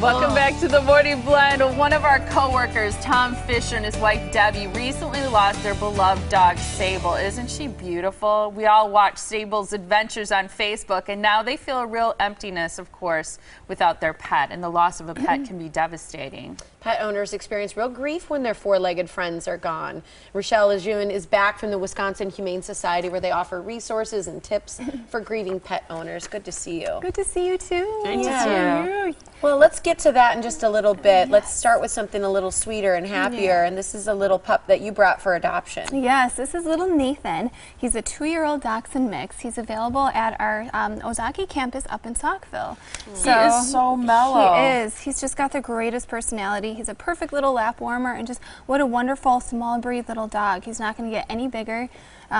Welcome back to The Morning Blend. One of our co-workers, Tom Fisher, and his wife, Debbie, recently lost their beloved dog, Sable. Isn't she beautiful? We all watch Sable's adventures on Facebook, and now they feel a real emptiness, of course, without their pet, and the loss of a pet can be devastating. Pet owners experience real grief when their four-legged friends are gone. Rachelle LeJeune is back from the Wisconsin Humane Society, where they offer resources and tips for grieving pet owners. Good to see you. Good to see you, too. Nice to see you. Well, let's get to that in just a little bit. Let's start with something a little sweeter and happier, and this is a little pup that you brought for adoption. Yes, this is little Nathan. He's a 2-year-old dachshund mix. He's available at our Ozaki campus up in Saukville. So he is so mellow. He is. He's just got the greatest personality. He's a perfect little lap warmer, and just what a wonderful small breed little dog. He's not going to get any bigger.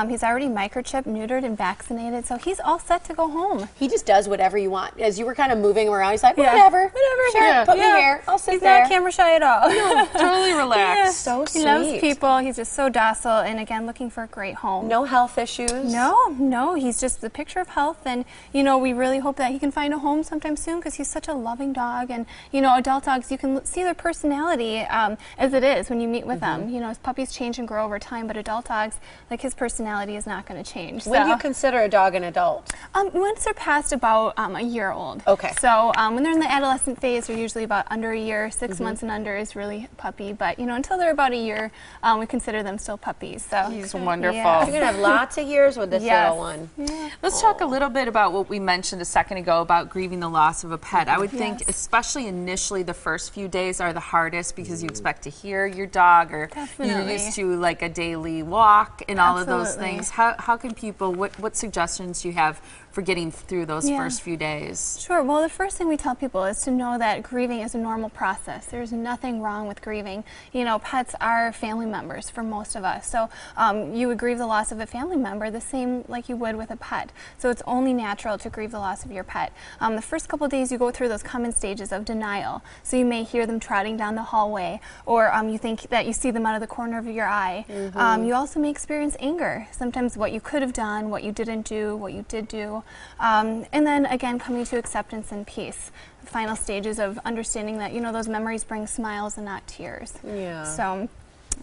He's already microchipped, neutered, and vaccinated, so he's all set to go home. He just does whatever you want. As you were kind of moving around, he's like, whatever, sure, put me here, I'll sit there. He's not camera shy at all. No, totally relaxed. So sweet. He loves people. He's just so docile, and again, looking for a great home. No health issues? No, he's just the picture of health, and, you know, we really hope that he can find a home sometime soon, because he's such a loving dog, and, you know, adult dogs, you can see their personality as it is when you meet with them. You know, puppies change and grow over time, but adult dogs, like his personality is not going to change. When do you consider a dog an adult? Once they're past about a year old. Okay. So when they're in the adolescent phase, they're usually about under a year. 6 months and under is really puppy. But, you know, until they're about a year, we consider them still puppies. So he's wonderful. Yeah. You're going to have lots of years with this little one. Yeah. Let's talk a little bit about what we mentioned a second ago about grieving the loss of a pet. I would think, especially initially, the first few days are the hardest, because you expect to hear your dog, or you're used to like a daily walk and all of those things. How can people, what suggestions do you have for getting through those first few days? Sure. Well, the first thing we tell people is to know that grieving is a normal process. There's nothing wrong with grieving. You know, pets are family members for most of us. So you would grieve the loss of a family member the same like you would with a pet. So it's only natural to grieve the loss of your pet. The first couple days you go through those common stages of denial. So you may hear them trotting down the hallway, or you think that you see them out of the corner of your eye. You also may experience anger. Sometimes what you could have done, what you didn't do, what you did do. And then again, coming to acceptance and peace. The final stages of understanding that, you know, those memories bring smiles and not tears. Yeah. So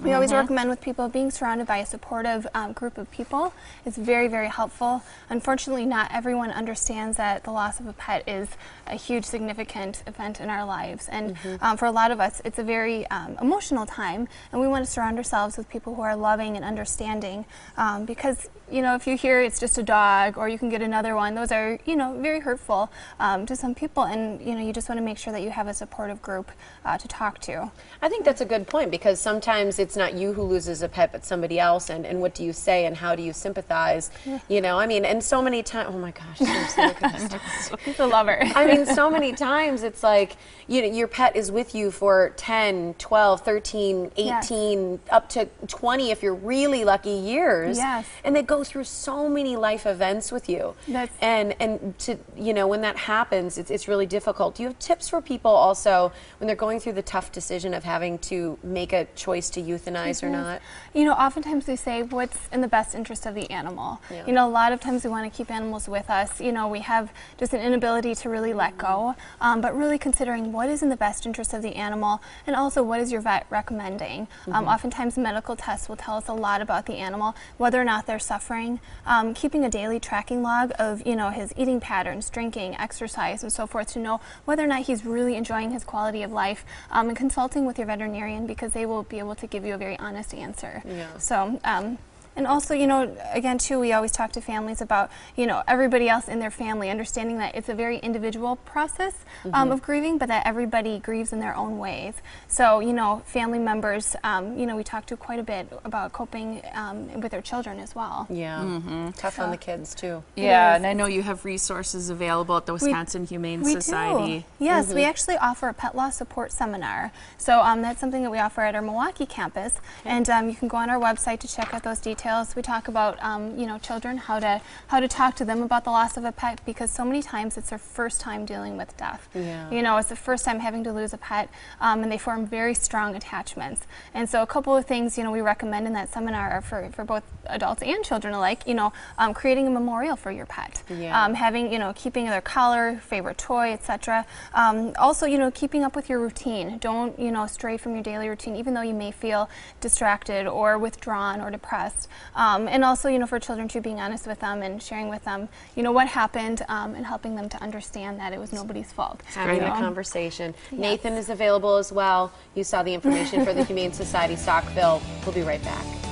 we always recommend with people being surrounded by a supportive group of people is very, very helpful. Unfortunately, not everyone understands that the loss of a pet is a huge, significant event in our lives. And for a lot of us, it's a very emotional time, and we want to surround ourselves with people who are loving and understanding, because, you know, if you hear it's just a dog or you can get another one, those are, you know, very hurtful to some people, and, you know, you just want to make sure that you have a supportive group to talk to. I think that's a good point, because sometimes it's not you who loses a pet, but somebody else, and what do you say, and how do you sympathize? You know, I mean, and so many times, oh my gosh, seriously, look at this. He's a lover. I mean, so many times it's like, you know, your pet is with you for 10, 12, 13, 18, up to 20, if you're really lucky, years. Yes. And they go through so many life events with you. That's and to, you know, when that happens, it's really difficult. Do you have tips for people also when they're going through the tough decision of having to make a choice to euthanize or not? You know, oftentimes we say what's in the best interest of the animal. Yeah. You know, a lot of times we want to keep animals with us. You know, we have just an inability to really let go, but really considering what is in the best interest of the animal, and also what is your vet recommending. Oftentimes medical tests will tell us a lot about the animal, whether or not they're suffering. Keeping a daily tracking log of, you know, his eating patterns, drinking, exercise, and so forth, to know whether or not he's really enjoying his quality of life, and consulting with your veterinarian, because they will be able to give you a very honest answer. Yeah. So, and also, you know, again, too, we always talk to families about, you know, everybody else in their family, understanding that it's a very individual process of grieving, but that everybody grieves in their own ways. So, you know, family members, you know, we talk to quite a bit about coping with their children as well. Yeah. Tough on the kids, too. Yeah, and I know you have resources available at the Wisconsin Humane Society. We do. Yes, we actually offer a pet loss support seminar. So that's something that we offer at our Milwaukee campus, and you can go on our website to check out those details. tales, we talk about children, how to talk to them about the loss of a pet, because so many times it's their first time dealing with death. Yeah. You know, it's the first time having to lose a pet, and they form very strong attachments. And so a couple of things, you know, we recommend in that seminar are for both adults and children alike, you know, creating a memorial for your pet, yeah. Having, you know, keeping their collar, favorite toy, etc. Also, you know, keeping up with your routine. Don't, you know, stray from your daily routine, even though you may feel distracted or withdrawn or depressed. And also, you know, for children too, being honest with them and sharing with them, you know, what happened, and helping them to understand that it was nobody's fault. Having the conversation. Yes. Nathan is available as well. You saw the information for the Humane Society Saukville. We'll be right back.